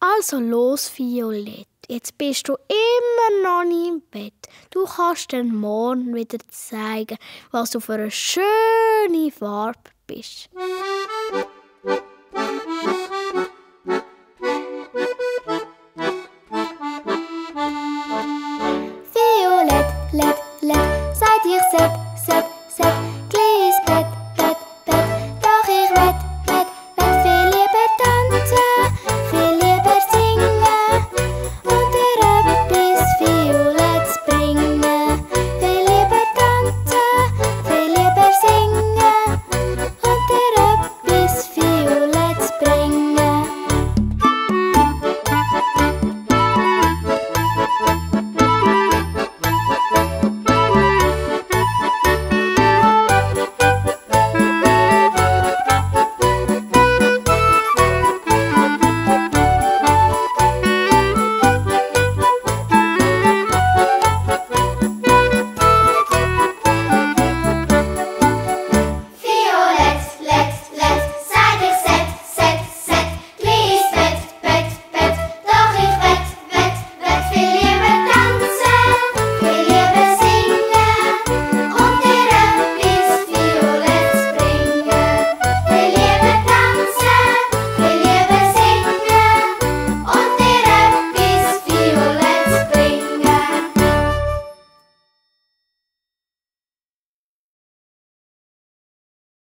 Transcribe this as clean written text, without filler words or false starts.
Also los, Violett, jetzt bist du immer noch nicht im Bett. Du kannst dann morgen wieder zeigen, was du für eine schöne Farbe bist.